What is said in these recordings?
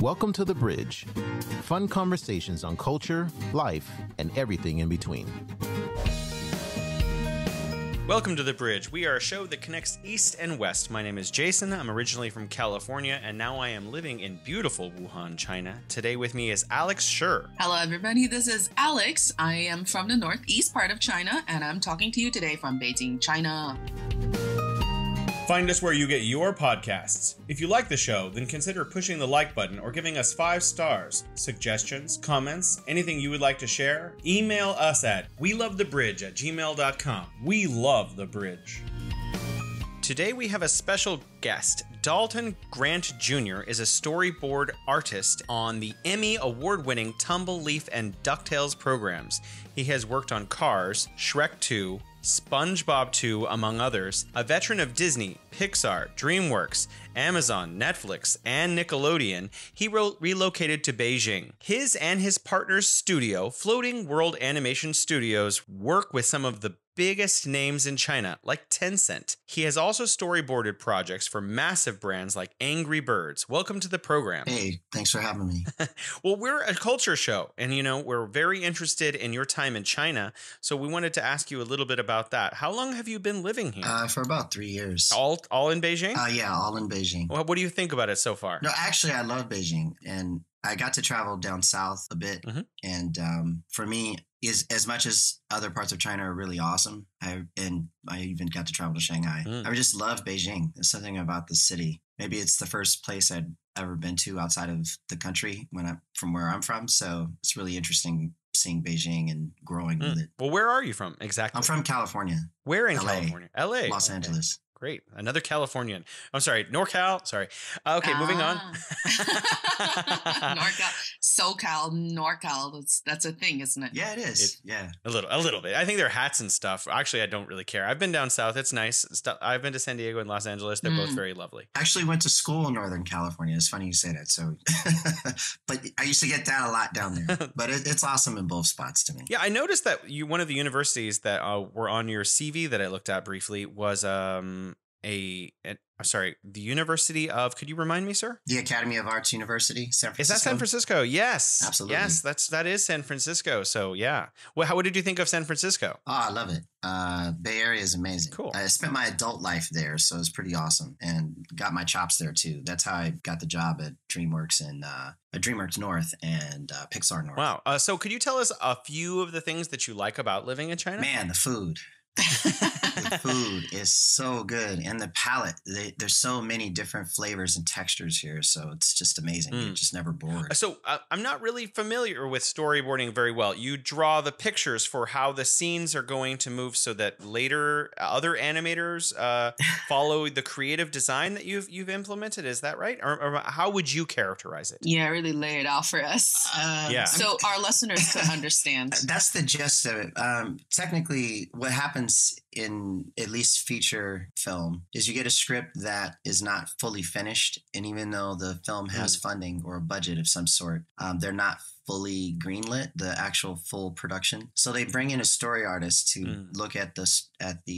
Welcome to The Bridge. Fun conversations on culture, life, and everything in between. Welcome to The Bridge. We are a show that connects East and West. My name is Jason. I'm originally from California, and now I am living in beautiful Wuhan, China. Today with me is Alex Schur. Hello, everybody. This is Alex. I am from the northeast part of China, and I'm talking to you today from Beijing, China. Find us where you get your podcasts. If you like the show, then consider pushing the like button or giving us 5 stars. Suggestions, comments, anything you would like to share, email us at welovethebridge@gmail.com. We love The Bridge. Today we have a special guest. Dalton Grant Jr. is a storyboard artist on the Emmy award-winning Tumble Leaf and DuckTales programs. He has worked on Cars, Shrek 2, SpongeBob 2, among others, a veteran of Disney, Pixar, DreamWorks, Amazon, Netflix, and Nickelodeon, he relocated to Beijing. His and his partner's studio, Floating World Animation Studios, work with some of the biggest names in China, like Tencent. He has also storyboarded projects for massive brands like Angry Birds. Welcome to the program. Hey, thanks for having me. Well, we're a culture show, and you know, we're very interested in your time in China, so we wanted to ask you a little bit about that. How long have you been living here? For about 3 years. All in Beijing? Yeah, all in Beijing. Well, what do you think about it so far? No, actually, I love Beijing, and I got to travel down south a bit, and for me, as much as other parts of China are really awesome, I even got to travel to Shanghai. I just love Beijing. There's something about the city. Maybe it's the first place I'd ever been to outside of the country from where I'm from. So it's really interesting seeing Beijing and growing with it. Well, where are you from exactly? I'm from California. Where in California? LA. Los Angeles. Great. Another Californian. I'm sorry. NorCal. Sorry. Okay, moving on. NorCal. SoCal, NorCal. That's a thing, isn't it? Yeah, it is. Yeah. A little bit. I think they're hats and stuff. Actually, I don't really care. I've been down south. It's nice. I've been to San Diego and Los Angeles. They're both very lovely. I actually went to school in Northern California. It's funny you say that. So, but I used to get that a lot down there. But it's awesome in both spots to me. Yeah, I noticed that one of the universities that were on your CV that I looked at briefly was the University of, could you remind me, sir? The Academy of Arts University, San Francisco. Is that San Francisco? Yes. Absolutely. Yes, that is San Francisco. So yeah. Well, what did you think of San Francisco? Oh, I love it. Bay Area is amazing. Cool. I spent my adult life there, so it's pretty awesome, and got my chops there too. That's how I got the job at DreamWorks and DreamWorks North and Pixar North. Wow. So could you tell us a few of the things that you like about living in China? Man, the food. The food is so good, and the palate, there's so many different flavors and textures here, so it's just amazing. You're just never bored. So I'm not really familiar with storyboarding very well. You draw the pictures for how the scenes are going to move so that later other animators follow the creative design that you've implemented. Is that right? Or how would you characterize it? Yeah, really lay it out for us. Yeah. So our listeners could understand. That's the gist of it. Technically, what happens in at least feature film is you get a script that is not fully finished, and even though the film has funding or a budget of some sort, they're not fully greenlit, the actual full production. So they bring in a story artist to look at the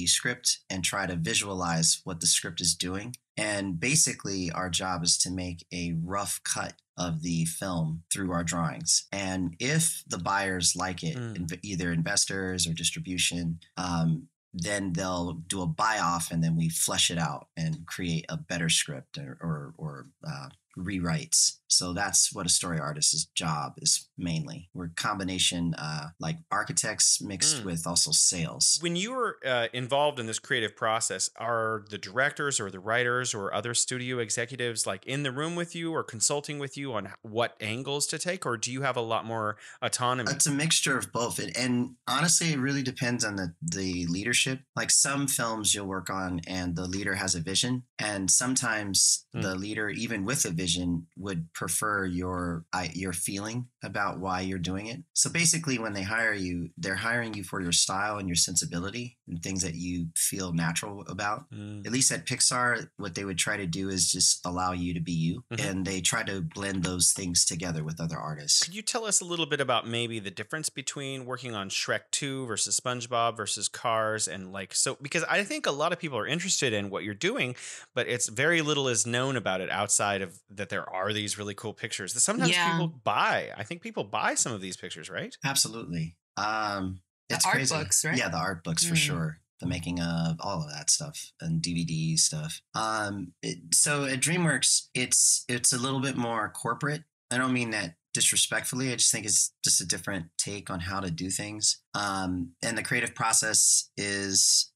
script and try to visualize what the script is doing. And basically, our job is to make a rough cut of the film through our drawings. And if the buyers like it, either investors or distribution, then they'll do a buy-off, and then we flesh it out and create a better script or rewrites. So that's what a story artist's job is mainly. We're a combination like architects mixed with also sales. When you were involved in this creative process, are the directors or the writers or other studio executives like in the room with you or consulting with you on what angles to take, or do you have a lot more autonomy? It's a mixture of both. And honestly, it really depends on the leadership. Like some films you'll work on and the leader has a vision, and sometimes the leader, even with a vision, would prefer your feeling about why you're doing it. So basically, when they hire you, they're hiring you for your style and your sensibility and things that you feel natural about. At least at Pixar, what they would try to do is just allow you to be you. And they try to blend those things together with other artists. Could you tell us a little bit about maybe the difference between working on Shrek 2 versus SpongeBob versus Cars? And like, so, because I think a lot of people are interested in what you're doing, but it's very little is known about it outside of the that there are these really cool pictures that sometimes people buy. I think people buy some of these pictures, right? Absolutely. It's art books, right? Yeah, the art books for sure. The making of all of that stuff and DVD stuff. So at DreamWorks, it's a little bit more corporate. I don't mean that disrespectfully. I just think it's just a different take on how to do things. And the creative process is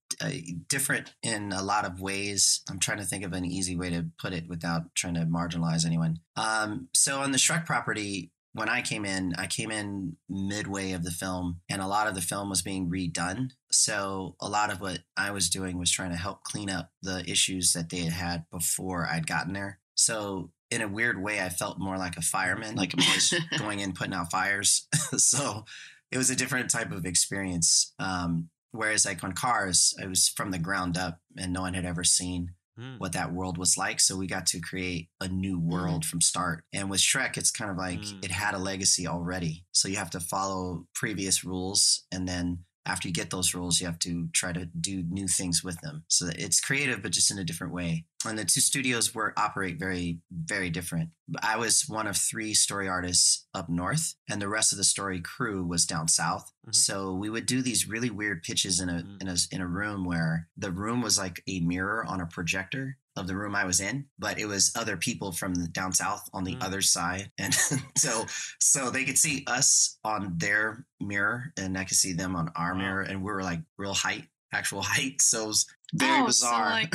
different in a lot of ways. I'm trying to think of an easy way to put it without trying to marginalize anyone. So on the Shrek property, when I came in midway of the film, and a lot of the film was being redone. So a lot of what I was doing was trying to help clean up the issues that they had had before I'd gotten there. So in a weird way, I felt more like a fireman, like I'm always going in, putting out fires. So it was a different type of experience. Whereas like on Cars, it was from the ground up and no one had ever seen what that world was like. So we got to create a new world from start. And with Shrek, it's kind of like it had a legacy already. So you have to follow previous rules. And then after you get those rules, you have to try to do new things with them. So it's creative, but just in a different way. And the two studios operate very, very different. I was one of three story artists up north, and the rest of the story crew was down south. Mm-hmm. So we would do these really weird pitches in a room where the room was like a mirror on a projector of the room I was in, but it was other people from the down south on the other side. And so they could see us on their mirror, and I could see them on our mirror, and we were like real height. Actual height, so it was very bizarre. So like,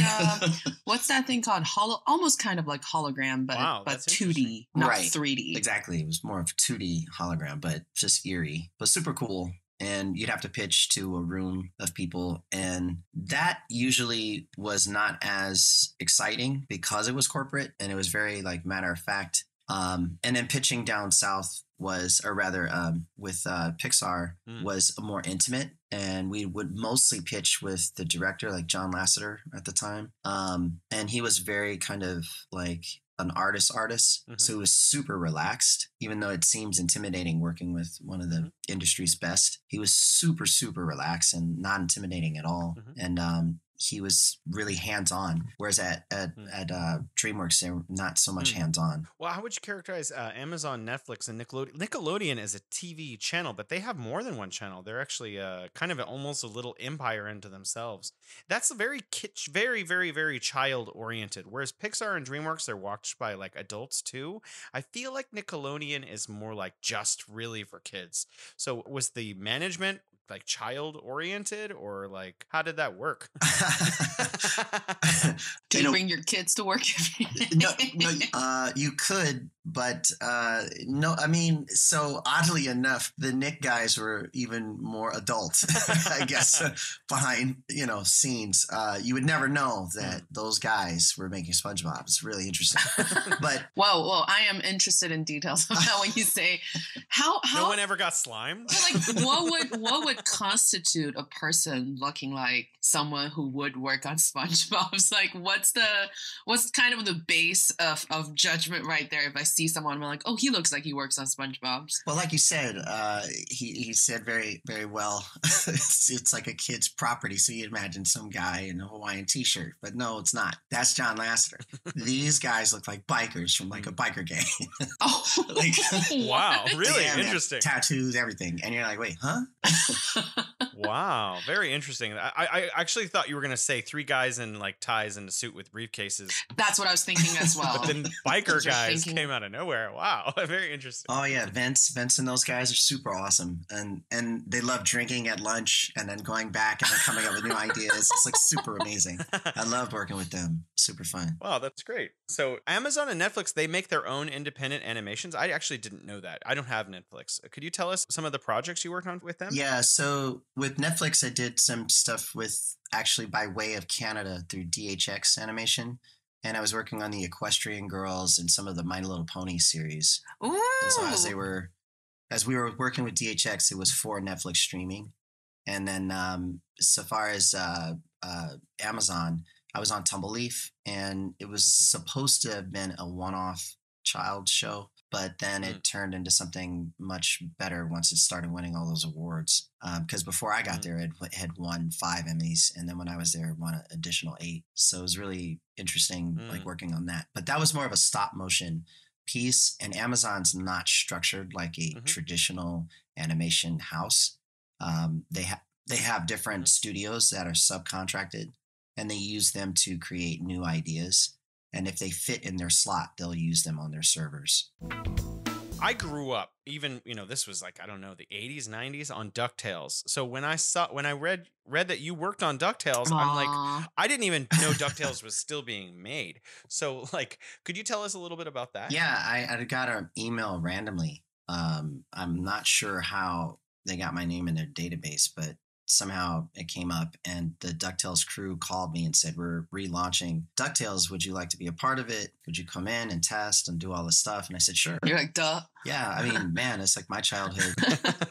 what's that thing called? Almost kind of like hologram, but 2D, not 3D. Exactly, it was more of a 2D hologram, but just eerie, but super cool. And you'd have to pitch to a room of people, and that usually was not as exciting because it was corporate and it was very like matter of fact. And then pitching down south with Pixar was more intimate. And we would mostly pitch with the director, like John Lasseter at the time. And he was very kind of like an artist. Mm-hmm. So he was super relaxed, even though it seems intimidating working with one of the industry's best. He was super, super relaxed and not intimidating at all. Mm-hmm. And he was really hands-on, whereas at DreamWorks, they were not so much hands-on. Well, how would you characterize Amazon, Netflix, and Nickelodeon? Nickelodeon is a TV channel, but they have more than one channel. They're actually kind of almost a little empire into themselves. That's very kitsch, very, very, very child-oriented, whereas Pixar and DreamWorks, they're watched by, like, adults, too. I feel like Nickelodeon is more, like, just really for kids. So was the management like child oriented, or like how did that work? Do you bring your kids to work? No, you could, but no. I mean, so oddly enough, the Nick guys were even more adult, I guess, behind scenes. You would never know that those guys were making SpongeBob. It's really interesting. But whoa, I am interested in details of that when you say how no one ever got slimed. Like what would constitute a person looking like someone who would work on SpongeBob's? Like what's kind of the base of judgment right there? If I see someone, I'm like, oh, he looks like he works on SpongeBob's. Well, like you said, he said very, very well. it's like a kid's property. So you imagine some guy in a Hawaiian t-shirt, but no, it's not. That's John Lasseter. These guys look like bikers from like a biker gang. Oh, like, wow, really interesting. Tattoos, everything, and you're like, wait, huh? Wow, very interesting. I actually thought you were going to say three guys in like ties and a suit with briefcases. That's what I was thinking as well. But then biker guys came out of nowhere. Wow, very interesting. Oh yeah, Vince and those guys are super awesome, and they love drinking at lunch and then going back and then coming up with new ideas. It's like super amazing. I love working with them. Super fun. Wow, that's great. So Amazon and Netflix, they make their own independent animations. I actually didn't know that. I don't have Netflix. Could you tell us some of the projects you worked on with them? Yeah, so with Netflix, I did some stuff with actually by way of Canada through DHX Animation. And I was working on the Equestrian Girls and some of the My Little Pony series. Ooh. And so as we were working with DHX, it was for Netflix streaming. And then so far as Amazon, I was on Tumble Leaf, and it was supposed to have been a one-off child show, but then it turned into something much better once it started winning all those awards. Because before I got there, it had won 5 Emmys, and then when I was there, it won an additional 8. So it was really interesting, like working on that. But that was more of a stop motion piece, and Amazon's not structured like a traditional animation house. They have different studios that are subcontracted, and they use them to create new ideas. And if they fit in their slot, they'll use them on their servers. I grew up, even, you know, this was like, I don't know, the 80s, 90s on DuckTales. So when I read that you worked on DuckTales, I'm like, I didn't even know DuckTales was still being made. So like, could you tell us a little bit about that? Yeah, I got an email randomly. I'm not sure how they got my name in their database, but somehow it came up, and the DuckTales crew called me and said, we're relaunching DuckTales. Would you like to be a part of it? Could you come in and test and do all this stuff? And I said, sure. You're like, duh. Yeah. I mean, man, it's like my childhood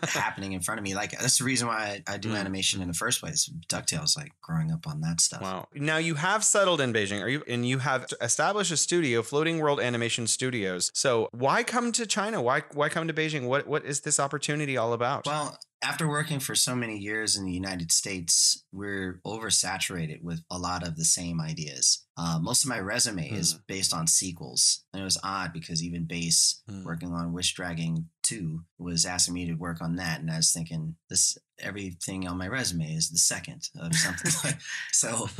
happening in front of me. Like, that's the reason why I do animation in the first place. DuckTales, like growing up on that stuff. Wow. Now you have settled in Beijing, and you have established a studio, Floating World Animation Studios. So why come to China? Why come to Beijing? What is this opportunity all about? Well, after working for so many years in the United States, we're oversaturated with a lot of the same ideas. Most of my resume is based on sequels. And it was odd because even Base, working on Wish Dragon 2, was asking me to work on that. And I was thinking, this everything on my resume is the second of something. So,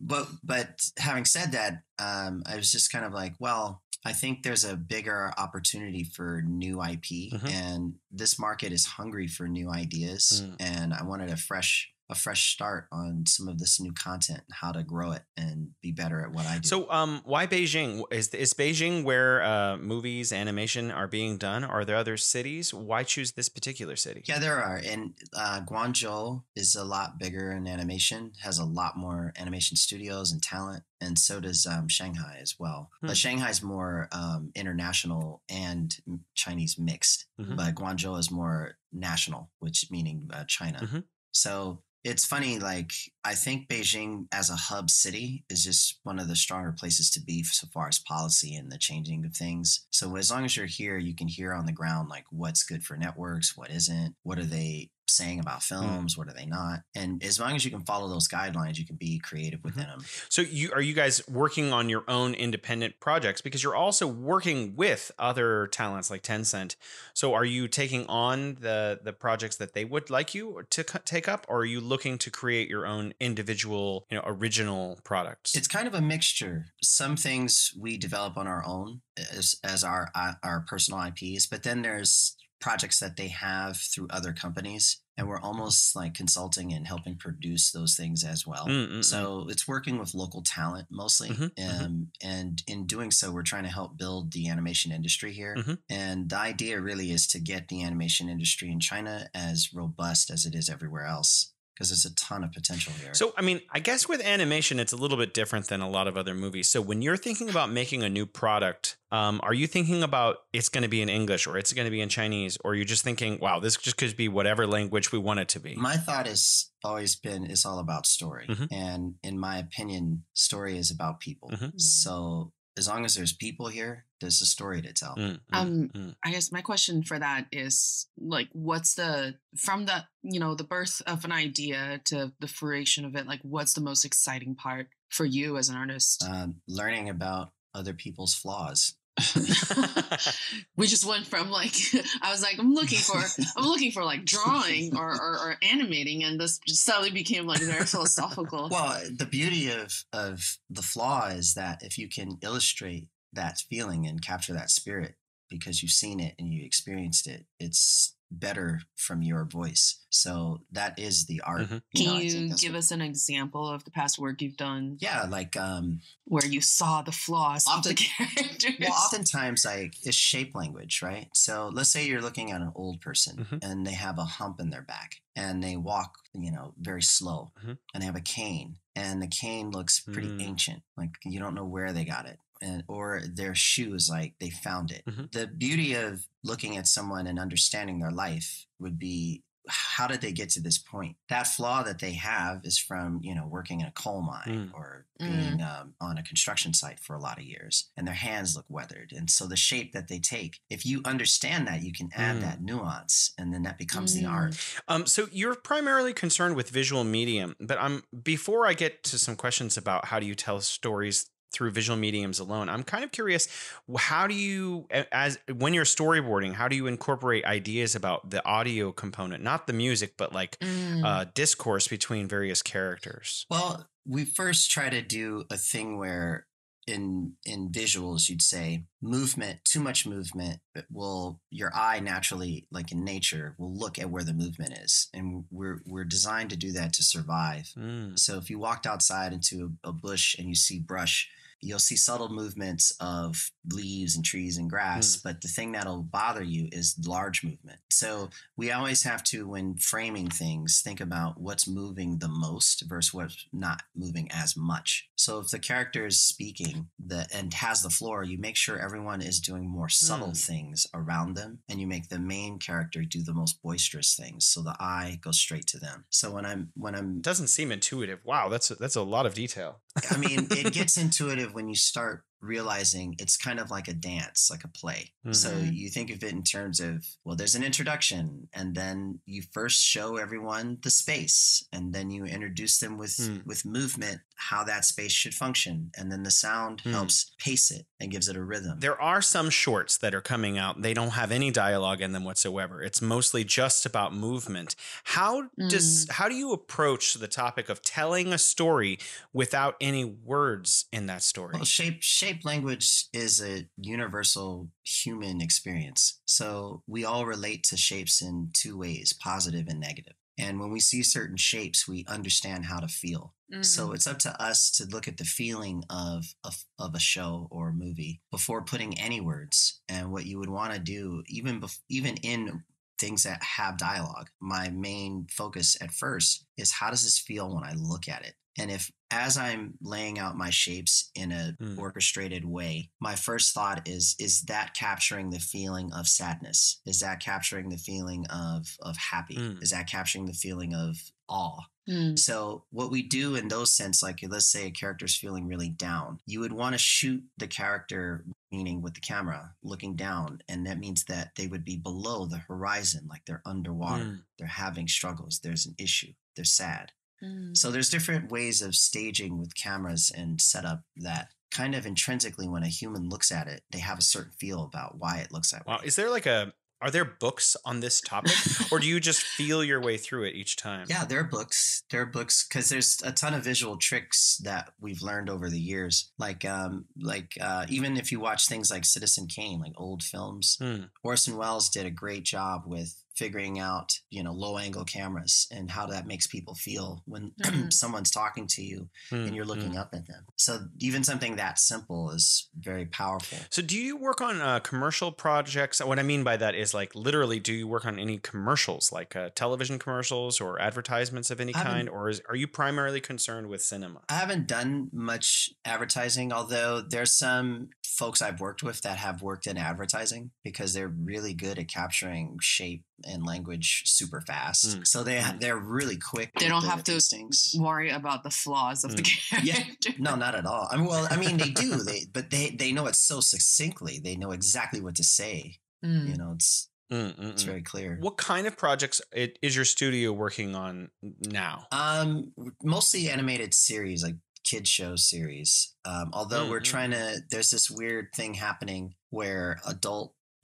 but having said that, I was just kind of like, well, I think there's a bigger opportunity for new IP, and this market is hungry for new ideas. And I wanted a fresh start on some of this new content, how to grow it and be better at what I do. So why Beijing? Is Beijing where movies, animation are being done? Are there other cities? Why choose this particular city? Yeah, there are. And Guangzhou is a lot bigger in animation, has a lot more animation studios and talent. And so does Shanghai as well. But Shanghai's more international and Chinese mixed. But Guangzhou is more national, which meaning China. So it's funny, like, I think Beijing as a hub city is just one of the stronger places to be so far as policy and the changing of things. So as long as you're here, you can hear on the ground, like, what's good for networks, what isn't, what are they saying about films, what are they not? And as long as you can follow those guidelines, you can be creative within them. So are you guys working on your own independent projects? Because you're also working with other talents like Tencent. So are you taking on the projects that they would like you to take up? Or are you looking to create your own individual, you know, original products? It's kind of a mixture. Some things we develop on our own as our personal IPs, but then there's projects that they have through other companies, and we're almost like consulting and helping produce those things as well. So it's working with local talent mostly. And in doing so, we're trying to help build the animation industry here. And the idea really is to get the animation industry in China as robust as it is everywhere else, because there's a ton of potential here. So, I mean, I guess with animation, it's a little bit different than a lot of other movies. So when you're thinking about making a new product, are you thinking about it's going to be in English or it's going to be in Chinese? Or you're just thinking, wow, this just could be whatever language we want it to be? My thought has always been it's all about story. And in my opinion, story is about people. So as long as there's people here, there's a story to tell. I guess my question for that is, like, what's from the birth of an idea to the fruition of it, like, what's the most exciting part for you as an artist? Learning about other people's flaws. We just went from like, I was like, I'm looking for like drawing or animating, and this just suddenly became like very philosophical. Well, the beauty of the flaw is that if you can illustrate that feeling and capture that spirit because you've seen it and you experienced it, it's better from your voice. So that is the art. Can you give us an example of the past work you've done? Yeah, like where you saw the flaws of the characters. Well, oftentimes, like, it's shape language, right? So let's say you're looking at an old person and they have a hump in their back and they walk, you know, very slow, and they have a cane, and the cane looks pretty ancient, like you don't know where they got it. Or their shoes, like they found it. The beauty of looking at someone and understanding their life would be how did they get to this point? That flaw that they have is from, you know, working in a coal mine or being on a construction site for a lot of years, and their hands look weathered. And so the shape that they take, if you understand that, you can add that nuance, and then that becomes the art. So you're primarily concerned with visual medium, but before I get to some questions about how do you tell stories through visual mediums alone, I'm kind of curious, how do you, when you're storyboarding, how do you incorporate ideas about the audio component, not the music, but like discourse between various characters? Well, we first try to do a thing where in visuals, you'd say movement, too much movement will, your eye naturally, like in nature, will look at where the movement is. And we're designed to do that to survive. So if you walked outside into a bush and you see brush, you'll see subtle movements of leaves and trees and grass, but the thing that'll bother you is large movement. So we always have to, when framing things, think about what's moving the most versus what's not moving as much. So if the character is speaking and has the floor, you make sure everyone is doing more subtle things around them, and you make the main character do the most boisterous things. So the eye goes straight to them. So when I'm doesn't seem intuitive. Wow, that's a lot of detail. I mean, it gets intuitive when you start realizing it's kind of like a dance, like a play. So you think of it in terms of, well, there's an introduction, and then you first show everyone the space, and then you introduce them with movement, how that space should function. And then the sound helps pace it and gives it a rhythm. There are some shorts that are coming out. They don't have any dialogue in them whatsoever. It's mostly just about movement. How do you approach the topic of telling a story without any words in that story? Well, shape language is a universal human experience. So we all relate to shapes in two ways, positive and negative. And when we see certain shapes, we understand how to feel. So it's up to us to look at the feeling of a show or a movie before putting any words. And what you would want to do, even in things that have dialogue, my main focus at first is, how does this feel when I look at it? And if, as I'm laying out my shapes in an orchestrated way, my first thought is that capturing the feeling of sadness? Is that capturing the feeling of happy? Is that capturing the feeling of awe? So what we do in those sense, like let's say a character's feeling really down, you would want to shoot the character, meaning with the camera, looking down. And that means that they would be below the horizon, like they're underwater, they're having struggles, there's an issue, they're sad. So there's different ways of staging with cameras and setup that kind of intrinsically, when a human looks at it, they have a certain feel about why it looks that way. Wow. Is there like are there books on this topic, or do you just feel your way through it each time? Yeah, there are books. There are books, because there's a ton of visual tricks that we've learned over the years. Like even if you watch things like Citizen Kane, like old films, Orson Welles did a great job with figuring out, low angle cameras and how that makes people feel when someone's talking to you and you're looking up at them. So even something that simple is very powerful. So do you work on commercial projects? What I mean by that is, like, literally, do you work on any commercials, like television commercials or advertisements of any kind? Or are you primarily concerned with cinema? I haven't done much advertising, although there's some folks I've worked with that have worked in advertising because they're really good at capturing shape and language super fast. So they're really quick. They don't have to worry about the flaws of the character. Yeah. No, not at all. I mean, they do. But they know it so succinctly. They know exactly what to say. It's very clear. What kind of projects is your studio working on now? Mostly animated series, like kid show series. Although we're trying to, there's this weird thing happening where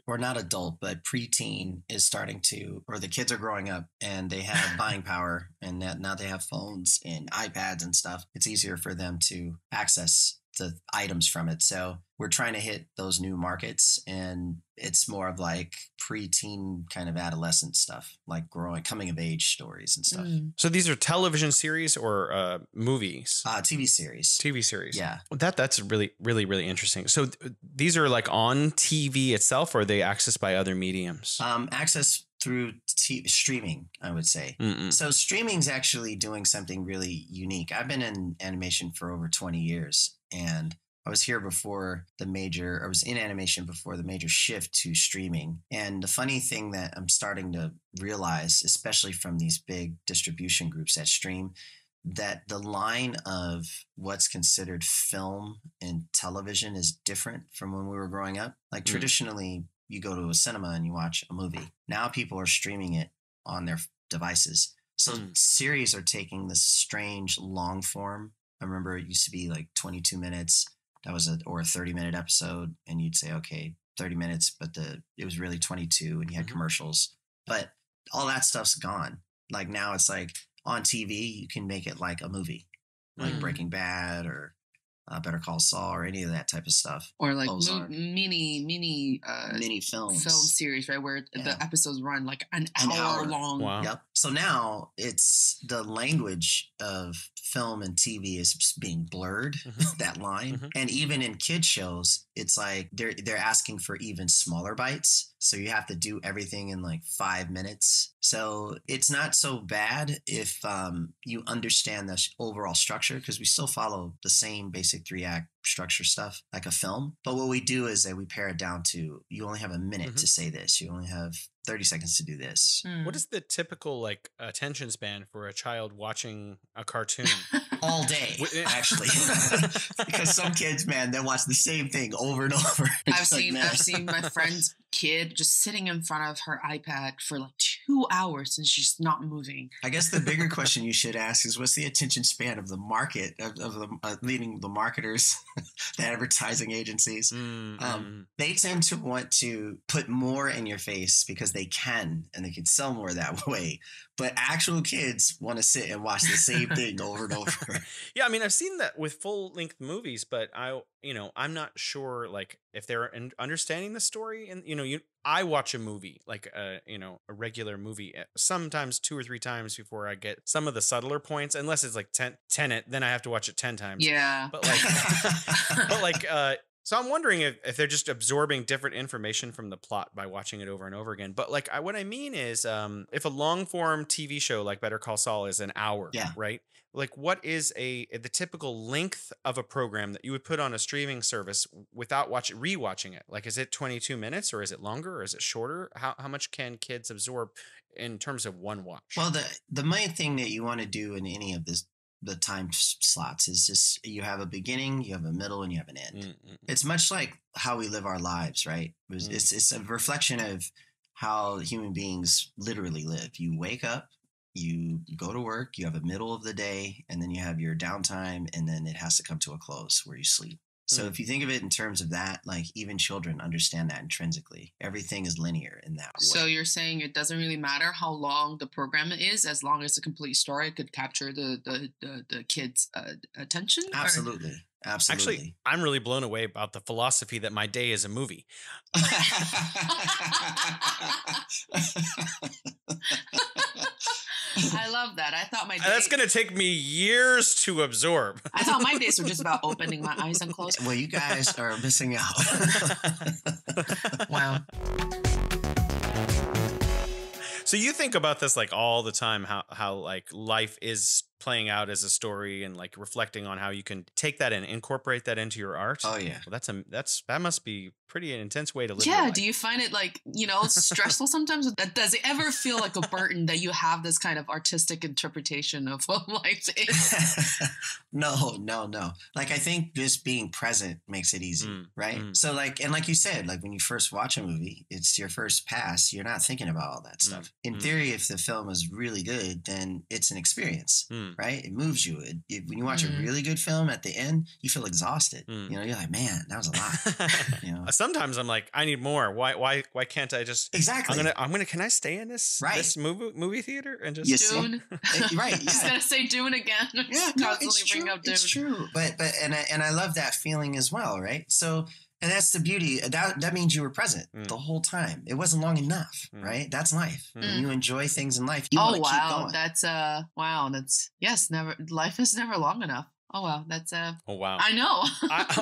preteen is starting to, or the kids are growing up and they have buying power, and that now they have phones and iPads and stuff. It's easier for them to access the items from it. So we're trying to hit those new markets, and it's more of like preteen kind of adolescent stuff, like coming of age stories and stuff. So these are television series or movies? TV series. Yeah. That's really, really, really interesting. So these are like on TV itself, or are they accessed by other mediums? Accessed through streaming, I would say. So streaming's actually doing something really unique. I've been in animation for over 20 years, and I was here before the major, I was in animation before the major shift to streaming. And the funny thing that I'm starting to realize, especially from these big distribution groups that stream, that the line of what's considered film and television is different from when we were growing up. Like traditionally, you go to a cinema and you watch a movie. Now people are streaming it on their devices. So series are taking this strange long form. I remember it used to be like 22 minutes. That was a 30-minute episode, and you'd say, okay, 30 minutes, but it was really 22, and you had commercials. But all that stuff's gone. Like now it's like on TV, you can make it like a movie, like Breaking Bad or Better Call Saul or any of that type of stuff. Or like mini films. Film series, right, where the episodes run like an hour long. Wow. Yep. So now it's the language of film and TV is being blurred, that line. And even in kid shows, it's like they're asking for even smaller bites. So you have to do everything in like 5 minutes. So it's not so bad if you understand the overall structure, because we still follow the same basic 3-act structure stuff like a film. But what we do is that we pare it down to, you only have a minute to say this. You only have 30 seconds to do this. What is the typical like attention span for a child watching a cartoon? All day, actually. Because some kids, man, they watch the same thing over and over. I've seen my friend's kid just sitting in front of her iPad for like 2 hours and she's not moving. I guess the bigger question you should ask is, what's the attention span of the market, of the leading the marketers, the advertising agencies? They tend to want to put more in your face because they can, and they can sell more that way. But actual kids want to sit and watch the same thing over and over. Yeah, I mean, I've seen that with full-length movies, but I'm not sure like if they're understanding the story. And I watch a movie like a regular movie sometimes 2 or 3 times before I get some of the subtler points, unless it's like Tenet, then I have to watch it 10 times. Yeah, but like, so I'm wondering if they're just absorbing different information from the plot by watching it over and over again. But like, what I mean is, if a long form TV show like Better Call Saul is an hour, right? Like, what is the typical length of a program that you would put on a streaming service without rewatching it? Like, is it 22 minutes, or is it longer, or is it shorter? How much can kids absorb in terms of one watch? Well, the main thing that you want to do in any of this, the time slots, is just, you have a beginning, you have a middle, and you have an end. It's much like how we live our lives, right? It's a reflection of how human beings literally live. You wake up, you go to work, you have a middle of the day, and then you have your downtime, and then it has to come to a close where you sleep. So if you think of it in terms of that, like even children understand that intrinsically. Everything is linear in that way. So you're saying it doesn't really matter how long the program is, as long as the complete story could capture the kids' attention? Absolutely. Absolutely. Actually, I'm really blown away about the philosophy that my day is a movie. I love that. I thought my day... That's going to take me years to absorb. I thought my days were just about opening my eyes and closing. Well, you guys are missing out. Wow. So you think about this like all the time, how like life is playing out as a story, and like reflecting on how you can take that and incorporate that into your art. Oh yeah. Well, that must be pretty an intense way to live. Yeah. Do you find it like, stressful sometimes? Does it ever feel like a burden that you have this kind of artistic interpretation of what life is? No. Like, I think just being present makes it easy. Right. So like, and like you said, like when you first watch a movie, it's your first pass. You're not thinking about all that stuff. In theory, if the film is really good, then it's an experience. Right? It moves you. When you watch a really good film, at the end, you feel exhausted. You're like, man, that was a lot. Sometimes I'm like, I need more. Why can't I just... Exactly. Can I stay in this movie theater and just... Dune. Right. Yeah. Just gonna say Dune again. Yeah, no, it's true. But and I love that feeling as well, right? So... And that's the beauty. That means you were present the whole time. It wasn't long enough, right? That's life. When you enjoy things in life, you want to keep going. That's yes, never life is never long enough. Oh, wow. That's a... Oh, wow. I know.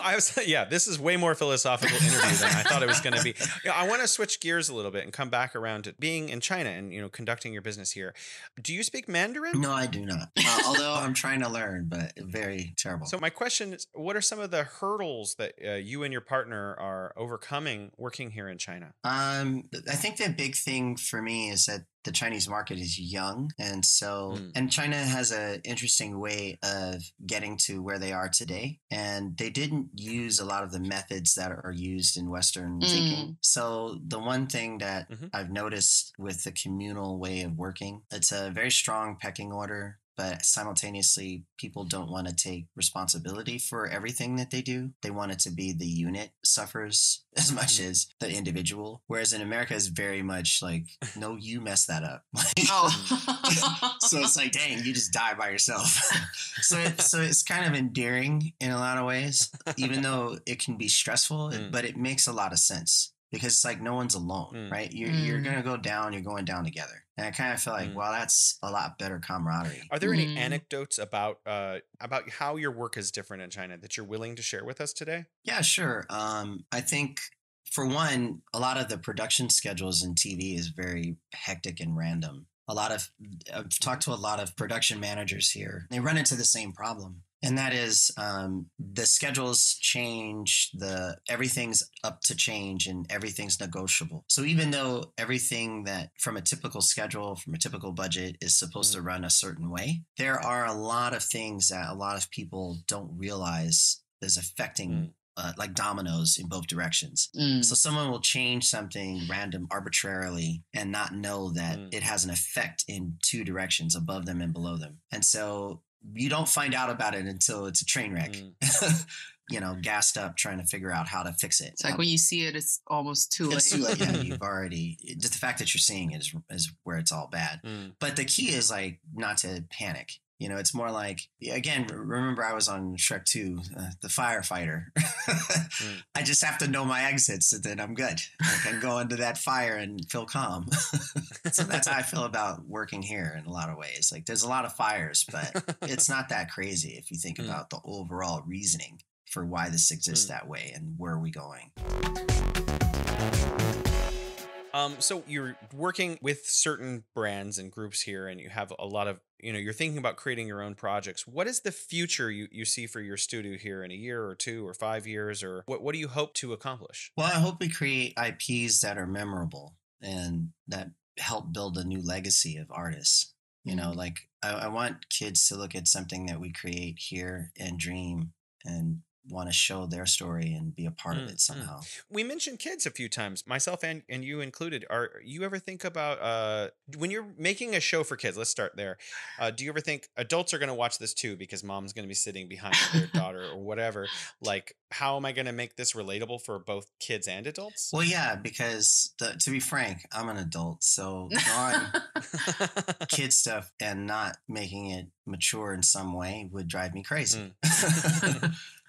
I was... Yeah, this is way more philosophical interview than I thought it was going to be. You know, I want to switch gears a little bit and come back around to being in China and, you know, conducting your business here. Do you speak Mandarin? No, I do not. Although I'm trying to learn, but very terrible. So my question is, what are some of the hurdles that you and your partner are overcoming working here in China? I think the big thing for me is that the Chinese market is young. And so, and China has an interesting way of getting to where they are today. And they didn't use a lot of the methods that are used in Western thinking. So the one thing that I've noticed with the communal way of working, it's a very strong pecking order. But simultaneously, people don't want to take responsibility for everything that they do. They want it to be the unit suffers as much as the individual. Whereas in America, it's very much like, no, you messed that up. So it's like, dang, you just die by yourself. So it's kind of endearing in a lot of ways, even though it can be stressful, but it makes a lot of sense. Because it's like no one's alone, right? You're going to go down, you're going down together. And I kind of feel like, well, that's a lot better camaraderie. Are there any anecdotes about how your work is different in China that you're willing to share with us today? Yeah, sure. I think, for one, a lot of the production schedules in TV is very hectic and random. I've talked to a lot of production managers here. They run into the same problem. And that is the schedules change, everything's up to change and everything's negotiable. So even though everything that from a typical schedule, from a typical budget is supposed to run a certain way, there are a lot of things that a lot of people don't realize is affecting like dominoes in both directions. So someone will change something random arbitrarily and not know that it has an effect in two directions, above them and below them. And so you don't find out about it until it's a train wreck, you know, gassed up trying to figure out how to fix it. It's like when you see it, it's almost too late. It's too late. Yeah, you've already, just the fact that you're seeing it is where it's all bad. But the key is like not to panic. You know, it's more like, again, remember I was on Shrek 2, the firefighter. I just have to know my exits and then I'm good. I can go into that fire and feel calm. So that's how I feel about working here in a lot of ways. Like there's a lot of fires, but it's not that crazy if you think about the overall reasoning for why this exists that way and where are we going. So you're working with certain brands and groups here and you have a lot of, you know, you're thinking about creating your own projects. What is the future you see for your studio here in a year or two or 5 years, or what do you hope to accomplish? Well, I hope we create IPs that are memorable and that help build a new legacy of artists. You know, like I want kids to look at something that we create here and dream and want to show their story and be a part of it somehow. We mentioned kids a few times, myself and you included. Are you ever think about when you're making a show for kids, let's start there. Do you ever think adults are going to watch this too because mom's going to be sitting behind their daughter or whatever? Like, how am I going to make this relatable for both kids and adults? Well, yeah, because to be frank, I'm an adult. So drawing kid stuff and not making it mature in some way would drive me crazy.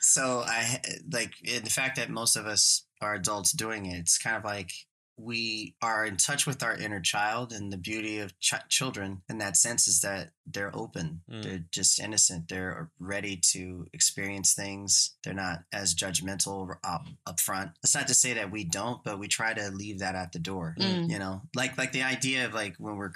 So I like the fact that most of us are adults doing it. It's kind of like we are in touch with our inner child, and the beauty of children in that sense is that they're open. They're just innocent. They're ready to experience things. They're not as judgmental up front. That's not to say that we don't, but we try to leave that at the door. You know, like the idea of like when we're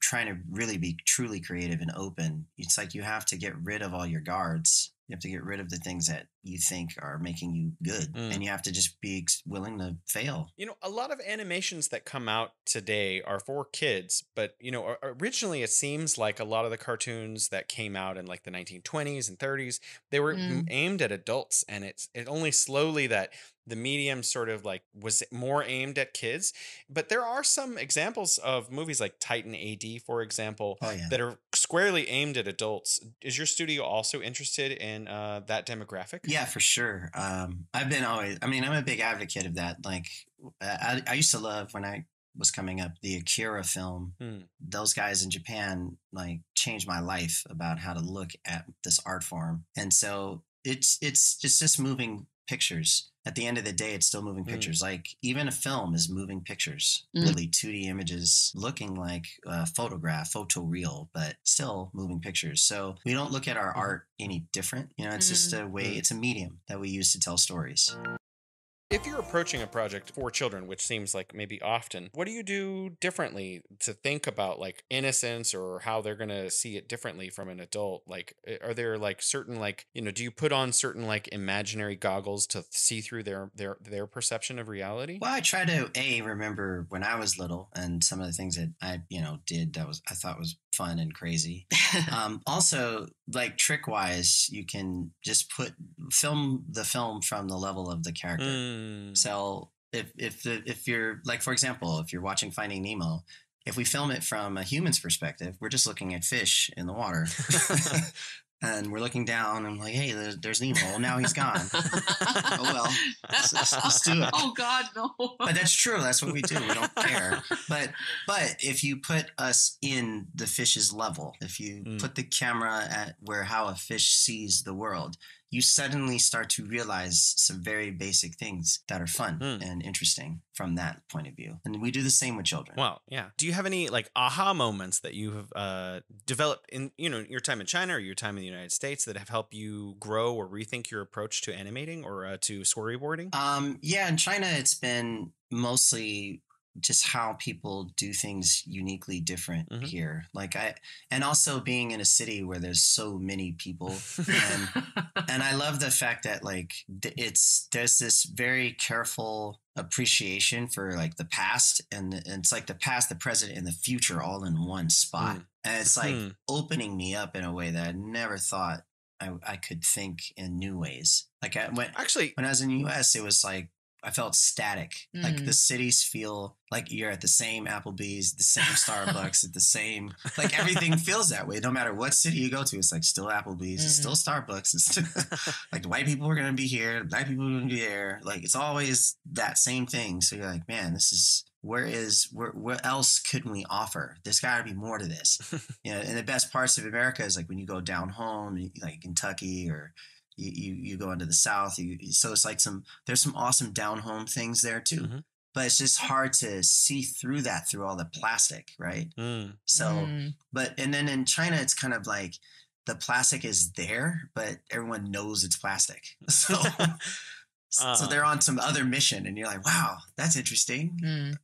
trying to really be truly creative and open, it's like you have to get rid of all your guards. You have to get rid of the things that you think are making you good, and you have to just be willing to fail. You know, a lot of animations that come out today are for kids, but, you know, originally it seems like a lot of the cartoons that came out in like the 1920s and 30s, they were aimed at adults, and it only slowly that the medium sort of like was more aimed at kids. But there are some examples of movies like Titan AD, for example, that are squarely aimed at adults. Is your studio also interested in that demographic? Yeah, for sure. I'm a big advocate of that. Like I used to love when I was coming up, the Akira film. Those guys in Japan like changed my life about how to look at this art form. And so it's just moving pictures. At the end of the day, it's still moving pictures. Like even a film is moving pictures, really 2D images looking like a photograph, photoreal, but still moving pictures. So we don't look at our art any different. You know, it's just a way, it's a medium that we use to tell stories. If you're approaching a project for children, which seems like maybe often, what do you do differently to think about like innocence or how they're going to see it differently from an adult? Like, are there like certain, like, you know, do you put on certain like imaginary goggles to see through their perception of reality? Well, I try to remember when I was little and some of the things that I, you know, did that was, I thought was fun and crazy. Also, like trick wise, you can just film from the level of the character. So if you're like, for example, if you're watching Finding Nemo, if we film it from a human's perspective, we're just looking at fish in the water and we're looking down and I'm like, hey, there's Nemo. Well, now he's gone. Oh, well, let's do it. Oh God, no. But that's true. That's what we do. We don't care. But if you put us in the fish's level, if you put the camera at how a fish sees the world, you suddenly start to realize some very basic things that are fun and interesting from that point of view. And we do the same with children. Wow. Yeah. Do you have any like aha moments that you have developed in, you know, your time in China or your time in the United States that have helped you grow or rethink your approach to animating or to storyboarding? Yeah. In China, it's been mostly just how people do things uniquely different here. Like and also being in a city where there's so many people and I love the fact that like there's this very careful appreciation for like the past and it's like the past, the present and the future all in one spot. And it's like opening me up in a way that I never thought I could think in new ways. Like when I was in the US, it was like, I felt static. Like the cities feel like you're at the same Applebee's, the same Starbucks, at the same, like everything feels that way. No matter what city you go to, it's like still Applebee's, it's still Starbucks. It's still, like the white people are going to be here, the black people are going to be there. Like it's always that same thing. So you're like, man, this is, what else couldn't we offer? There's got to be more to this. You know, and the best parts of America is like when you go down home, like Kentucky or you go into the South. So it's like there's some awesome down home things there too, but it's just hard to see through that, through all the plastic. Right. And then in China, it's kind of like the plastic is there, but everyone knows it's plastic. So, so they're on some other mission and you're like, wow, that's interesting.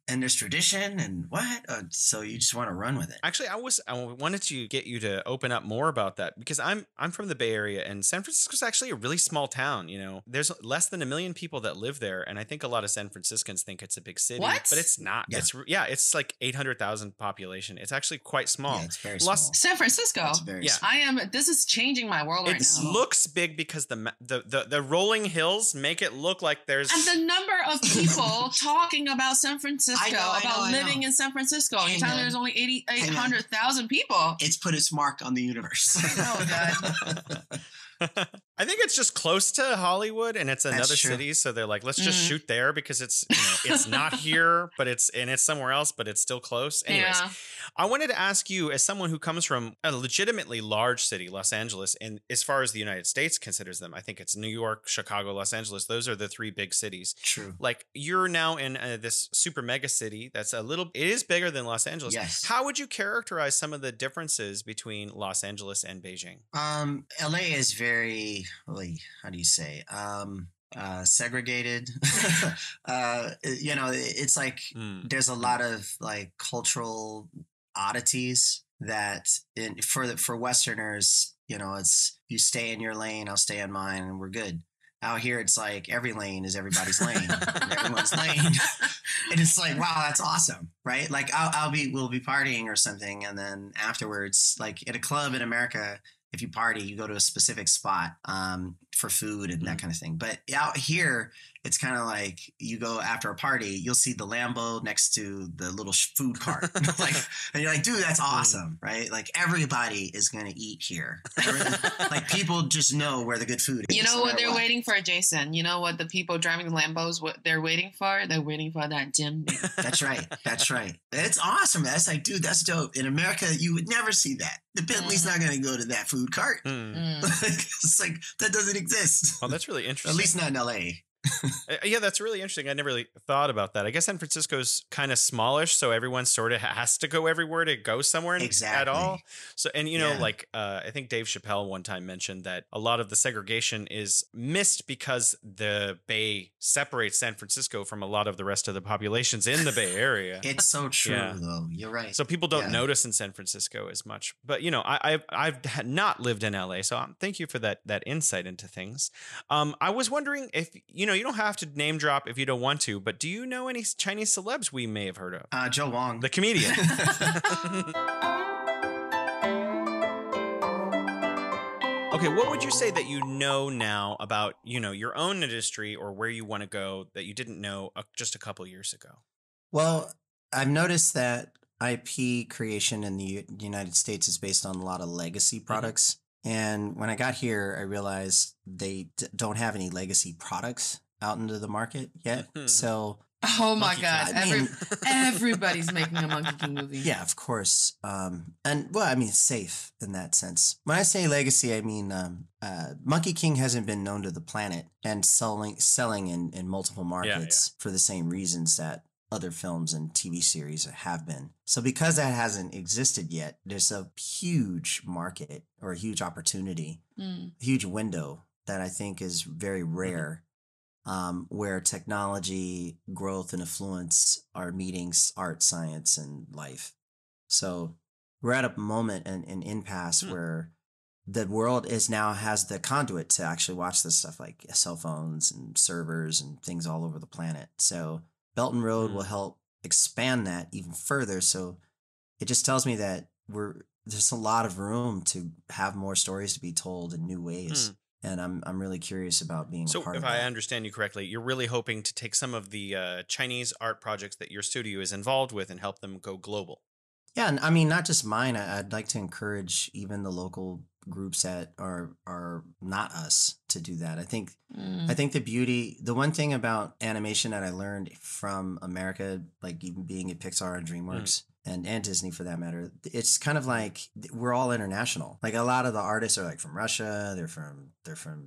And there's tradition and what? So you just want to run with it. Actually, I wanted to get you to open up more about that because I'm from the Bay Area and San Francisco's actually a really small town. You know, there's less than 1 million people that live there. And I think a lot of San Franciscans think it's a big city, but it's not. Yeah. It's like 800,000 population. It's actually quite small. Yeah, it's very small. San Francisco. That's very small. This is changing my world right now. It looks big because the rolling hills make it look like there's, and the number of people talking about San Francisco, living in San Francisco. You tell me there's only 800,000 people. It's put its mark on the universe. Oh God. I think it's just close to Hollywood and it's another city. So they're like, let's just shoot there because it's, you know, it's not here, but it's somewhere else, but it's still close. Anyways, I wanted to ask you as someone who comes from a legitimately large city, Los Angeles, and as far as the United States considers them, I think it's New York, Chicago, Los Angeles. Those are the three big cities. True. Like you're now in this super mega city. That's it is bigger than Los Angeles. Yes. How would you characterize some of the differences between Los Angeles and Beijing? LA is very, how do you say, segregated. You know, it's like there's a lot of like cultural oddities that for Westerners, you know, it's you stay in your lane, I'll stay in mine, and we're good. Out here, it's like every lane is everybody's lane, and everyone's lane, and it's like, wow, that's awesome, right? Like we'll be partying or something, and then afterwards, like at a club in America. If you party, you go to a specific spot for food and that kind of thing. But out here, it's kind of like you go after a party, you'll see the Lambo next to the little food cart. And you're like, dude, that's awesome, right? Like everybody is going to eat here. Like people just know where the good food is. You know what they're waiting for, Jason? You know what the people driving the Lambos, what they're waiting for? They're waiting for that gym. That's right. That's right. It's awesome. That's like, dude, that's dope. In America, you would never see that. The Bentley's not going to go to that food cart. It's like, that doesn't exist. Oh, that's really interesting. At least not in L.A. Yeah, that's really interesting. I never really thought about that. I guess San Francisco's kind of smallish, so everyone sort of has to go everywhere to go somewhere at all. So, and you know, like I think Dave Chappelle one time mentioned that a lot of the segregation is missed because the Bay separates San Francisco from a lot of the rest of the populations in the Bay Area. It's so true, though. You're right. So people don't notice in San Francisco as much. But you know, I've not lived in LA, so thank you for that insight into things. I was wondering if you don't have to name drop if you don't want to, but do you know any Chinese celebs we may have heard of? Joe Wong, the comedian. Okay, what would you say that you know now about, your own industry or where you want to go that you didn't know just a couple years ago? Well, I've noticed that IP creation in the United States is based on a lot of legacy products. And when I got here, I realized they don't have any legacy products out into the market yet. So, oh my God, everybody's making a Monkey King movie. Yeah, of course. And well, I mean, safe in that sense. When I say legacy, I mean Monkey King hasn't been known to the planet and selling in multiple markets for the same reasons that other films and TV series have been. So because that hasn't existed yet, there's a huge market or a huge opportunity, huge window that I think is very rare, where technology, growth, and affluence are meeting art, science, and life. So we're at a moment and an impasse where the world has the conduit to actually watch this stuff, like cell phones and servers and things all over the planet. So Belt and Road will help expand that even further. So it just tells me that there's a lot of room to have more stories to be told in new ways. And I'm really curious about being a part of that. So if I understand you correctly, you're really hoping to take some of the Chinese art projects that your studio is involved with and help them go global. Yeah, and I mean, not just mine. I'd like to encourage even the local groups that are not us to do that. I think the one thing about animation that I learned from America, like even being at Pixar and DreamWorks and Disney for that matter, it's kind of like we're all international. Like a lot of the artists are like from Russia, they're from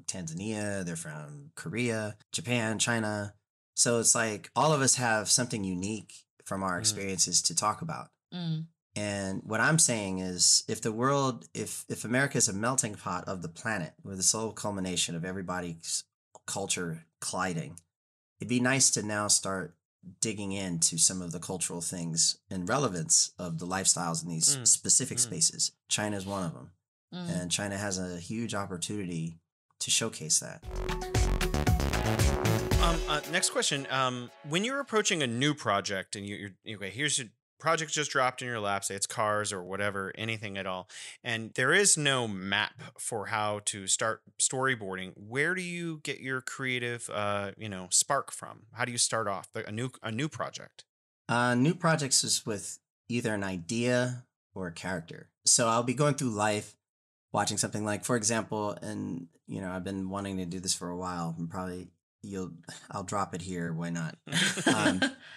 Tanzania, they're from Korea, Japan, China. So it's like all of us have something unique from our experiences to talk about. And what I'm saying is if America is a melting pot of the planet with the sole culmination of everybody's culture colliding, it'd be nice to now start digging into some of the cultural things and relevance of the lifestyles in these specific spaces. China is one of them. And China has a huge opportunity to showcase that. Next question. When you're approaching a new project and you're okay, here's your project just dropped in your lap, say it's Cars or whatever, anything at all, and there is no map for how to start storyboarding, where do you get your creative, spark from? How do you start off a new project? New projects is with either an idea or a character. So I'll be going through life, watching something like, for example, and I've been wanting to do this for a while, and probably I'll drop it here. Why not?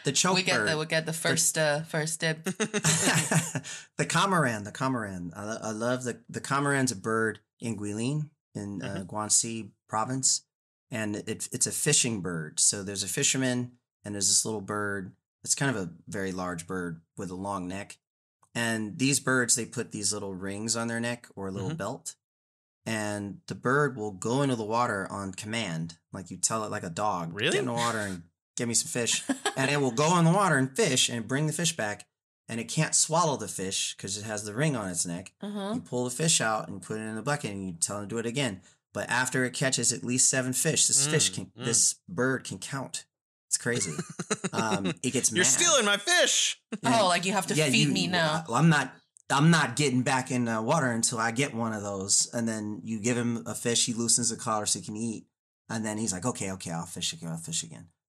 The choker. We get the first dip. The cormoran. The cormoran. I love the cormoran's a bird in Guilin in Guangxi province, and it's a fishing bird. So there's a fisherman and there's this little bird. It's kind of a very large bird with a long neck, and these birds, they put these little rings on their neck or a little belt. And the bird will go into the water on command, like you tell it, like a dog. Really? Get in the water and give me some fish. And it will go in the water and fish and bring the fish back. And it can't swallow the fish because it has the ring on its neck. You pull the fish out and put it in the bucket and you tell it to do it again. But after it catches at least 7 fish, this bird can count. It's crazy. It gets mad. You're stealing my fish. Oh, like you have to feed me now. Well, I'm not getting back in the water until I get one of those. And then you give him a fish, he loosens the collar so he can eat. And then he's like, okay, I'll fish again.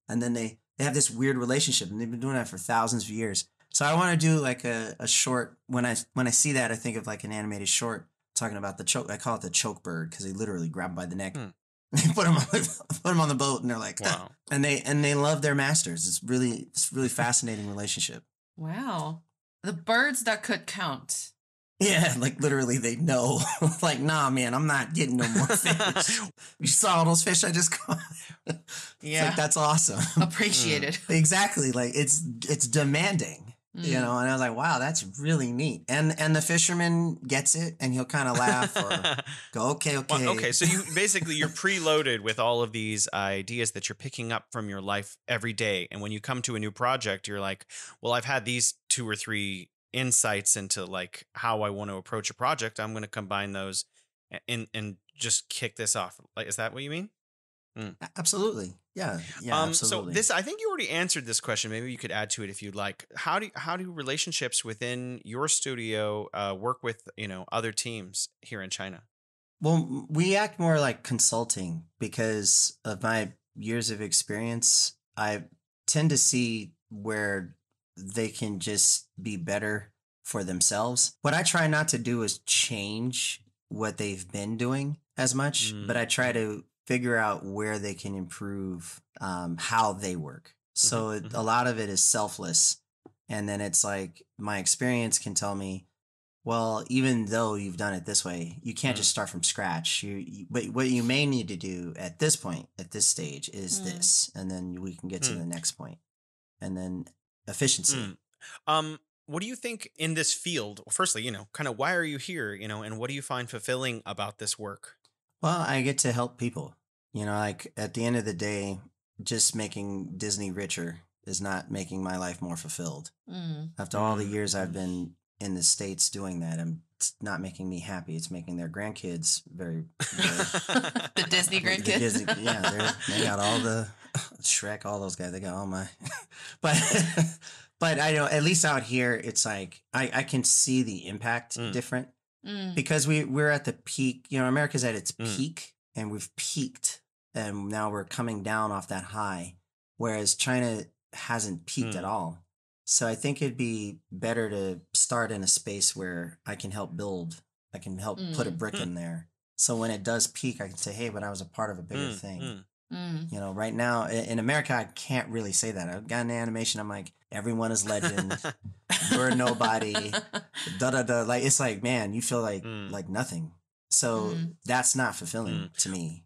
And then they have this weird relationship, and they've been doing that for thousands of years. So I want to do like a short. When I see that, I think of like an animated short talking about the choke. I call it the choke bird because they literally grab him by the neck. They put him on the boat and they're like, wow. And they love their masters. It's really fascinating relationship. Wow. The birds that could count. Yeah, like literally they know. Like, nah, man, I'm not getting no more fish. You saw all those fish I just caught? Yeah. Like, that's awesome. Appreciated. Exactly. Like, it's demanding, you know? And I was like, wow, that's really neat. And the fisherman gets it, and he'll kind of laugh or go, okay. Well, okay, so you basically, you're preloaded with all of these ideas that you're picking up from your life every day. And when you come to a new project, you're like, well, I've had these 2 or 3 insights into like how I want to approach a project. I'm going to combine those and just kick this off. Like, is that what you mean? Absolutely. Yeah, absolutely. So this, I think you already answered this question. Maybe you could add to it if you'd like. How do relationships within your studio work with, you know, other teams here in China? Well, we act more like consulting because of my years of experience. I tend to see where they can just be better for themselves. What I try not to do is change what they've been doing as much, but I try to figure out where they can improve how they work. So a lot of it is selfless. And then it's like my experience can tell me, well, even though you've done it this way, you can't just start from scratch. But what you may need to do at this point, at this stage, is this. And then we can get to the next point. And then efficiency. What do you think in this field? Well, firstly, you know, kind of why are you here, you know, and what do you find fulfilling about this work? Well, I get to help people, you know, like at the end of the day, just making Disney richer is not making my life more fulfilled. After all the years I've been in the States doing that, it's not making me happy. It's making their grandkids very the Disney grandkids. Yeah, they got all the Shrek, all those guys. They got all my, but I know at least out here, it's like I can see the impact different because we're at the peak. You know, America's at its peak, and we've peaked, and now we're coming down off that high, whereas China hasn't peaked at all. So I think it'd be better to start in a space where I can help build. I can help put a brick in there. So when it does peak, I can say, hey, but I was a part of a bigger thing. You know, right now in America, I can't really say that. I've gotten animation. I'm like, everyone is legend. You're nobody. Da-da-da. Like, it's like, man, you feel like nothing. So that's not fulfilling to me.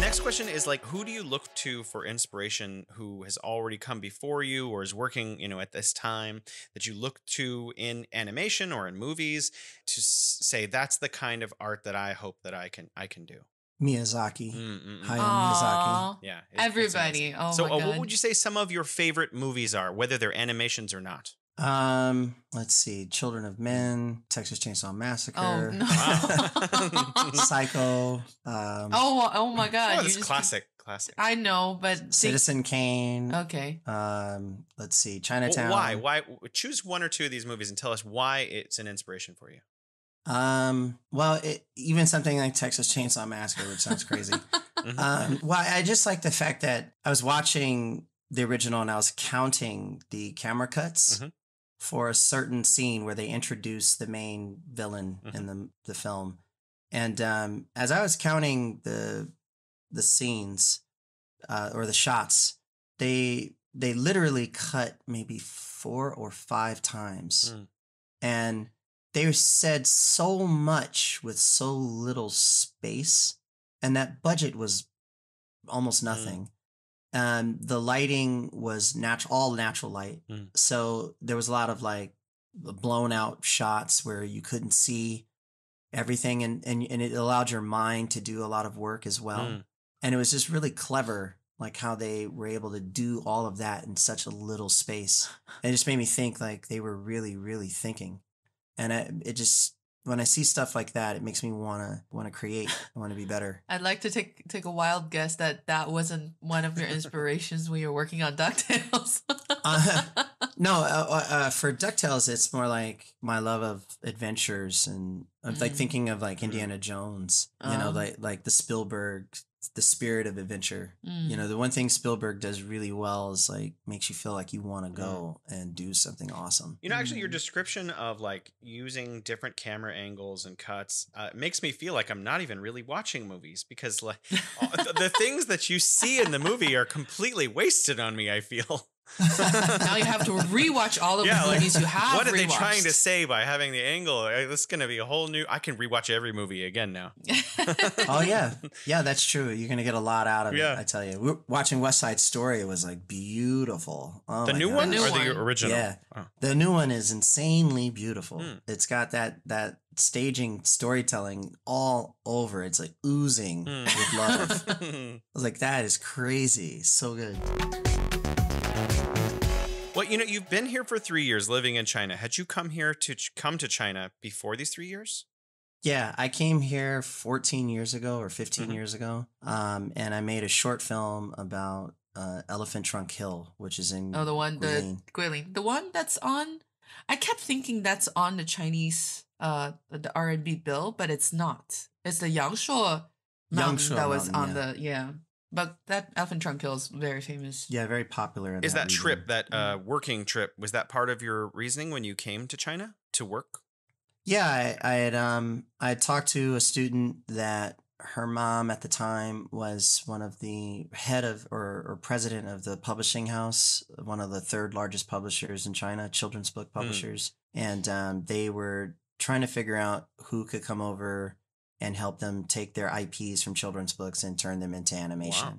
Next question is like, who do you look to for inspiration who has already come before you or is working, you know, at this time that you look to in animation or in movies to say that's the kind of art that I hope that I can do? Miyazaki. Hayao Miyazaki. Yeah. Everybody. It's amazing. So what would you say some of your favorite movies are, whether they're animations or not? Let's see, Children of Men, Texas Chainsaw Massacre, Psycho. Oh my God, that's classic. I know, but Citizen Kane. Okay. Let's see, Chinatown. Well, why? Choose one or two of these movies and tell us why it's an inspiration for you. Well, even something like Texas Chainsaw Massacre, which sounds crazy. Well, I just like the fact that I was watching the original and I was counting the camera cuts. For a certain scene where they introduce the main villain in the film. And as I was counting the scenes or the shots, they literally cut maybe 4 or 5 times. And they said so much with so little space. And that budget was almost nothing. The lighting was all natural light. So there was a lot of like blown out shots where you couldn't see everything. And it allowed your mind to do a lot of work as well. And it was just really clever, like how they were able to do all of that in such a little space. And it just made me think like they were really, really thinking. And it just, when I see stuff like that, it makes me wanna create. I wanna be better. I'd like to take a wild guess that wasn't one of your inspirations when you're working on DuckTales. No, for DuckTales, it's more like my love of adventures and like thinking of like Indiana Jones. You know, like the Spielberg, the spirit of adventure. You know, the one thing Spielberg does really well is like makes you feel like you want to go and do something awesome. You know, actually your description of like using different camera angles and cuts makes me feel like I'm not even really watching movies because like the things that you see in the movie are completely wasted on me, I feel. Now you have to rewatch all of the movies you have. What are they trying to say by having the angle? This is going to be a whole new. I can rewatch every movie again now. Oh yeah, yeah, that's true. You're going to get a lot out of it. I tell you, we're watching West Side Story. It was like beautiful. Oh, the new one or the original? Yeah, the new one is insanely beautiful. Hmm. It's got that staging, storytelling all over. It's like oozing with love. I was like, that is crazy. So good. Well, you know, you've been here for 3 years living in China. Had you come here to come to China before these 3 years? Yeah, I came here 14 years ago or 15 years ago. And I made a short film about Elephant Trunk Hill, which is in Guilin. The one that's on. I kept thinking that's on the Chinese the RMB bill, but it's not. It's the Yangshuo Mountain that was on the But that Elephant Trunk Hill is very famous. Yeah, very popular. Is that trip, that working trip, was that part of your reasoning when you came to China to work? Yeah, I had talked to a student that her mom at the time was one of the head of or president of the publishing house, one of the third largest publishers in China, children's book publishers. And they were trying to figure out who could come over and help them take their IPs from children's books and turn them into animation. Wow.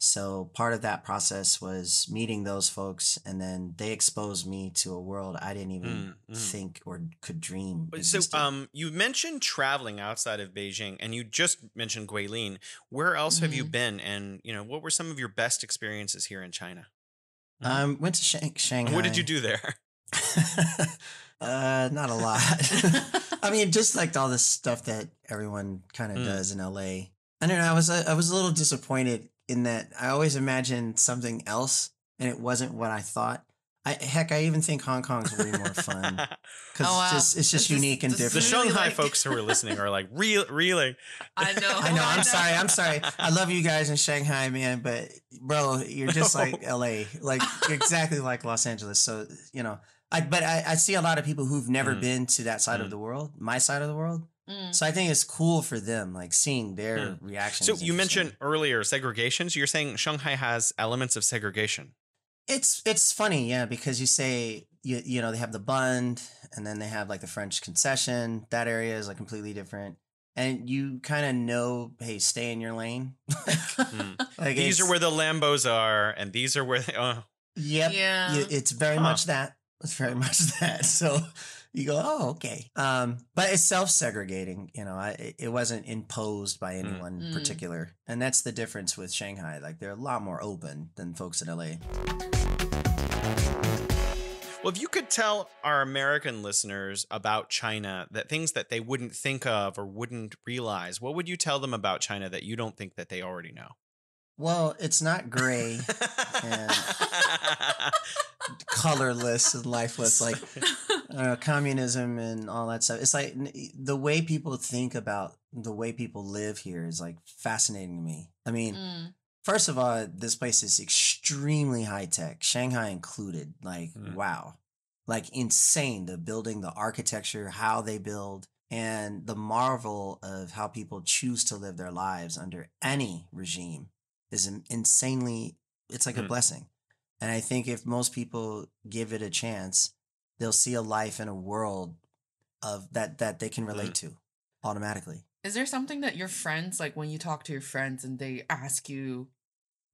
So part of that process was meeting those folks, and then they exposed me to a world I didn't even think or could dream existed. So you mentioned traveling outside of Beijing, and you just mentioned Guilin. Where else have you been, and you know, what were some of your best experiences here in China? Went to Shanghai. What did you do there? Not a lot. I mean, just like all this stuff that everyone kind of does in LA. I don't know. I was a little disappointed in that I always imagined something else, and it wasn't what I thought. I even think Hong Kong's way more fun because it's just unique and different. The Shanghai folks who are listening are like reeling. I know. I'm sorry. I love you guys in Shanghai, man, but bro, you're just like LA, like exactly like Los Angeles. So you know. But I see a lot of people who've never been to that side of the world, my side of the world. So I think it's cool for them, like seeing their reactions. So you mentioned earlier segregation. So you're saying Shanghai has elements of segregation. It's funny, yeah, because you say, you know, they have the Bund and then they have like the French concession. That area is like completely different. And you kind of know, hey, stay in your lane. Like these are where the Lambos are and these are where they are. Yep. Yeah. It's very much that. It's very much that. So you go, oh, okay. But it's self-segregating. You know, it wasn't imposed by anyone in particular. And that's the difference with Shanghai. Like, they're a lot more open than folks in LA. Well, if you could tell our American listeners about China, that things that they wouldn't think of or wouldn't realize, what would you tell them about China that you don't think that they already know? Well, it's not gray and colorless and lifeless, like communism and all that stuff. It's like the way people think about the way people live here is like fascinating to me. I mean, first of all, this place is extremely high tech, Shanghai included. Like, wow, like insane. The building, the architecture, how they build. And the marvel of how people choose to live their lives under any regime is insanely, it's like a blessing. And I think if most people give it a chance, they'll see a life in a world of that they can relate to automatically. Is there something that your friends, like when you talk to your friends and they ask you,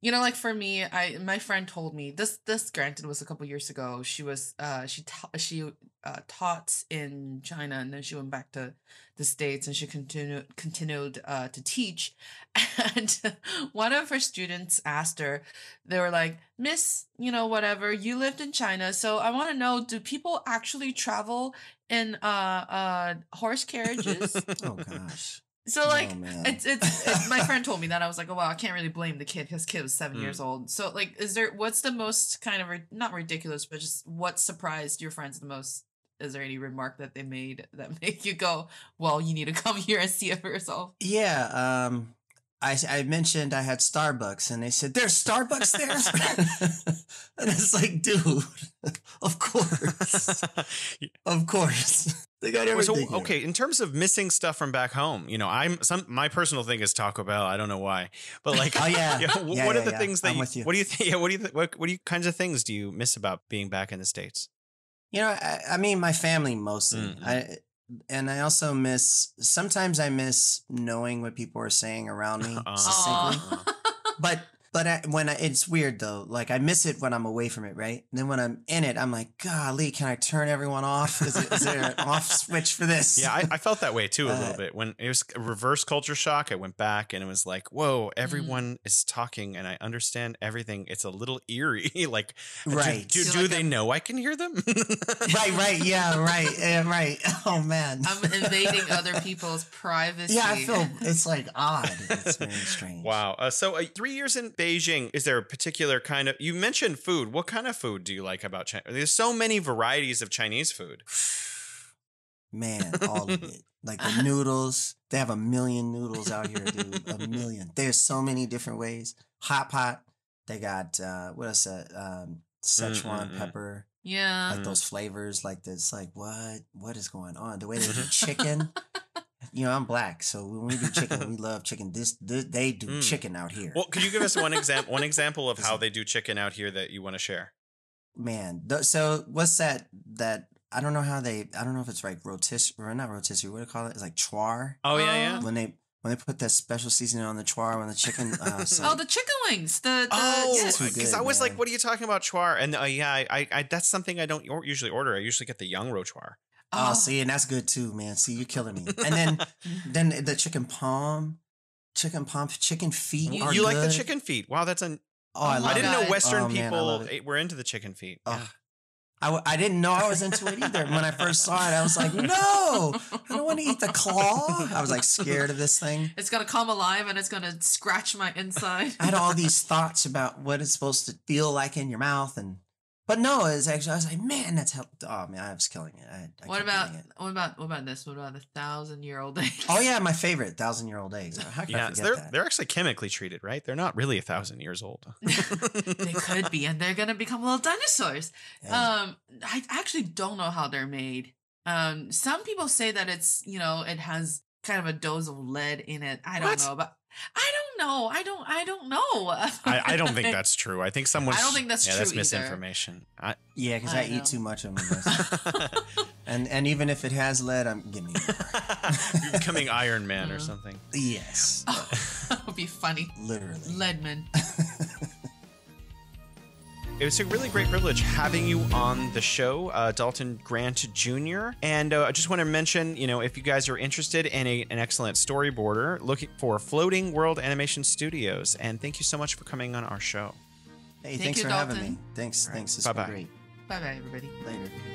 you know, like for me, my friend told me this granted was a couple years ago. She was she taught in China, and then she went back to the States, and she continued to teach. And one of her students asked her, they were like, "Miss, you know, whatever, you lived in China, so I want to know, do people actually travel in horse carriages?" Oh gosh. So like, it's my friend told me that. I was like, oh wow, I can't really blame the kid because kid was 7 years old. So like, is there, what's the most kind of, not ridiculous, but just what surprised your friends the most? Is there any remark that they made that make you go, well, you need to come here and see it for yourself? Yeah. I mentioned I had Starbucks and they said, there's Starbucks there? And it's like, dude, of course. They got everything. So, okay, in terms of missing stuff from back home, you know, my personal thing is Taco Bell. I don't know why, but like, oh yeah, you know, yeah, what yeah, are the yeah. things that? You. What do you think? Yeah, what kinds of things do you miss about being back in the States? You know, I mean, my family mostly. Mm-hmm. I also miss. Sometimes I miss knowing what people are saying around me. But it's weird though. Like I miss it when I'm away from it, right? And then when I'm in it, I'm like, golly, can I turn everyone off? Is there an off switch for this? Yeah, I felt that way too a little bit. When it was a reverse culture shock, I went back and it was like, whoa, everyone is talking and I understand everything. It's a little eerie. Like, right. Do they know I can hear them? right. Yeah, right. Oh man. I'm invading other people's privacy. Yeah, I feel it's like odd. It's very strange. Wow. So 3 years in Beijing, is there a particular kind of, you mentioned food, what kind of food do you like about China? There's so many varieties of Chinese food, man. All of it, like the noodles, they have 1 million noodles out here, dude. 1 million. There's so many different ways. Hot pot, they got what else, Sichuan pepper, yeah, like those flavors, like this, like what is going on, the way they do chicken. You know, I'm black, so when we do chicken, we love chicken. They do chicken out here. Well, could you give us one example of how they do chicken out here that you want to share? Man, so what's that I don't know if it's like rotisserie, or not rotisserie, what do you call it? It's like char. Oh, yeah. When they put that special seasoning on the char, on the chicken. The chicken wings. Because I was like, what are you talking about, char? And I that's something I don't usually order. I usually get the Yangro char. Oh, see, and that's good too, man. See, you're killing me. And then the chicken palm, chicken feet. You like the chicken feet? Wow, that's an. Oh, I didn't know Western people were into the chicken feet. Oh. Yeah. I didn't know I was into it either. When I first saw it, I was like, no, I don't want to eat the claw. I was like scared of this thing. It's going to come alive and it's going to scratch my inside. I had all these thoughts about what it's supposed to feel like in your mouth and. But no, it's actually, I was like, man, that's how. Oh man, I was killing it. What about the 1,000-year-old eggs? Oh yeah, my favorite 1,000-year-old eggs. How can I forget that? They're actually chemically treated, right? They're not really 1,000 years old. They could be, and they're gonna become little dinosaurs. Yeah. I actually don't know how they're made. Some people say that it's, you know, it has kind of a dose of lead in it. I don't know. I don't think that's true. I don't think that's true. That's misinformation. Because I eat too much of them. and even if it has lead, I'm giving it. You're becoming Iron Man or something. Yes. Oh, that would be funny. Literally. Leadman. It was a really great privilege having you on the show, Dalton Grant Jr. And I just want to mention, you know, if you guys are interested in an excellent storyboarder, look for Floating World Animation Studios. And thank you so much for coming on our show. Hey, thanks for having me. Thanks. Right. Thanks. It's been great. Bye-bye, everybody. Later.